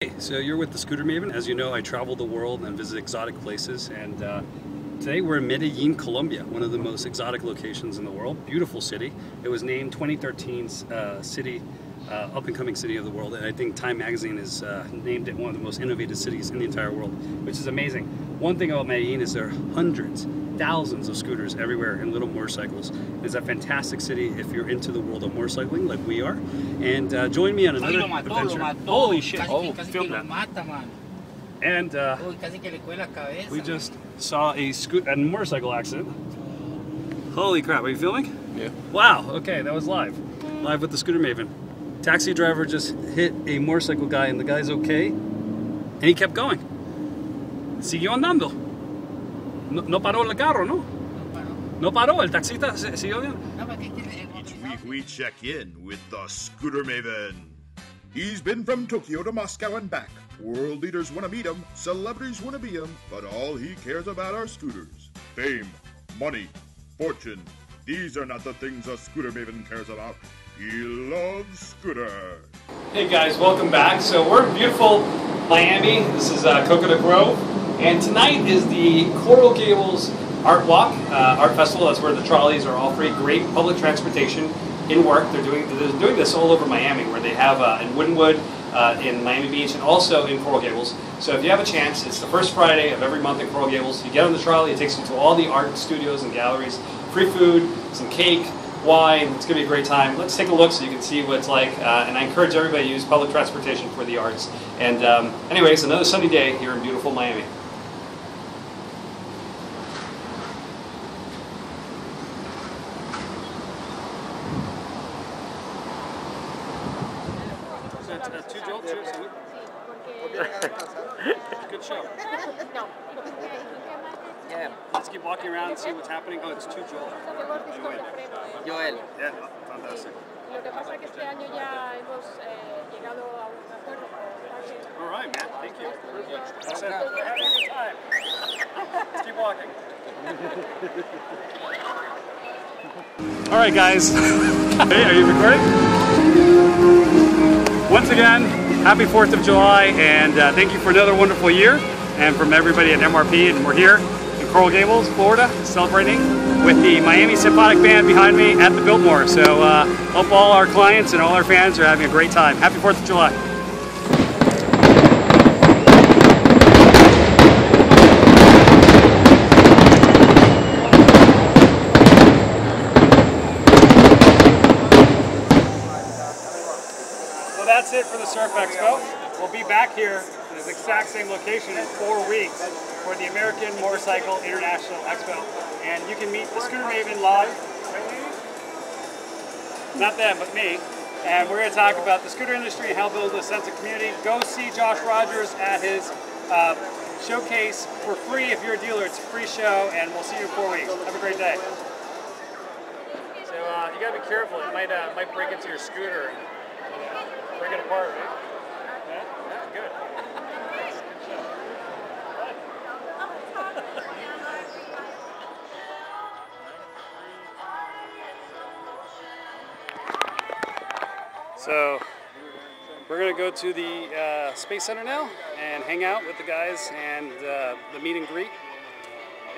Hey, so you're with the Scooter Maven. As you know, I travel the world and visit exotic places, and today we're in Medellin, Colombia, one of the most exotic locations in the world. Beautiful city. It was named 2013's up-and-coming city of the world, and I think Time Magazine has named it one of the most innovative cities in the entire world, which is amazing. One thing about Medellin is there are hundreds, thousands of scooters everywhere and little motorcycles. It's a fantastic city if you're into the world of motorcycling like we are. And join me on another adventure. Holy shit. Oh, film that. And we just saw a motorcycle accident. Holy crap, are you filming? Yeah. Wow, okay, that was live. Live with the Scooter Maven. Taxi driver just hit a motorcycle guy and the guy's okay. And he kept going. Siguió andando. No paró el carro, ¿no? No paró, el taxista siguió bien. Each week we check in with the Scooter Maven. He's been from Tokyo to Moscow and back. World leaders want to meet him, celebrities want to be him, but all he cares about are scooters. Fame, money, fortune. These are not the things a Scooter Maven cares about. He loves scooters. Hey guys, welcome back. So we're in beautiful Miami. This is Coconut Grove. And tonight is the Coral Gables Art Walk, Art Festival. That's where the trolleys are all free. Great public transportation in work. They're doing this all over Miami, where they have in Wynwood, in Miami Beach, and also in Coral Gables. So if you have a chance, it's the first Friday of every month in Coral Gables. You get on the trolley, it takes you to all the art studios and galleries. Free food, some cake, wine. It's going to be a great time. Let's take a look so you can see what it's like. And I encourage everybody to use public transportation for the arts. And anyway, it's another sunny day here in beautiful Miami. Good show. Yeah. Let's keep walking around and see what's happening. Oh, it's two Joel. Joel. Yeah, fantastic. All right, man. Thank you. That's it. We're having a good time. Let's keep walking. All right, guys. Hey, are you recording? Once again, happy 4th of July, and thank you for another wonderful year. And from everybody at MRP, and we're here in Coral Gables, Florida, celebrating with the Miami Symphonic Band behind me at the Biltmore. So hope all our clients and all our fans are having a great time. Happy 4th of July. That's it for the Surf Expo. We'll be back here in this exact same location in 4 weeks for the American Motorcycle International Expo. And you can meet the Scooter Maven live. Not them, but me. And we're going to talk about the scooter industry and how to build a sense of community. Go see Josh Rogers at his showcase for free. If you're a dealer, it's a free show, and we'll see you in 4 weeks. Have a great day. So you got to be careful. It might break into your scooter. Break it apart, right? Yeah? Yeah, good. Good job. Fun. So, we're going to go to the Space Center now and hang out with the guys and the meet and greet.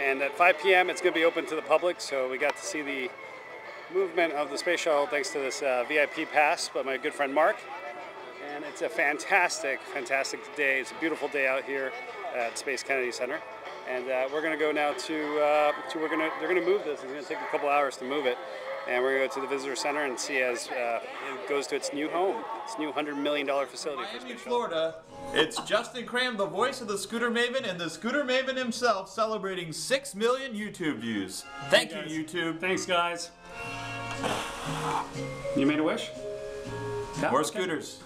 And at 5 p.m. it's going to be open to the public, so we got to see the movement of the space shuttle thanks to this VIP pass by my good friend Mark. And it's a fantastic, fantastic day. It's a beautiful day out here at Space Kennedy Center. And we're going to go now they're going to move this. It's going to take a couple hours to move it. And we're going to go to the visitor center and see as it goes to its new home, its new $100 million facility. Miami, Florida. It's Justin Cram, the voice of the Scooter Maven, and the Scooter Maven himself celebrating 6 million YouTube views. Thank you, YouTube. Thanks, guys. You made a wish? More scooters.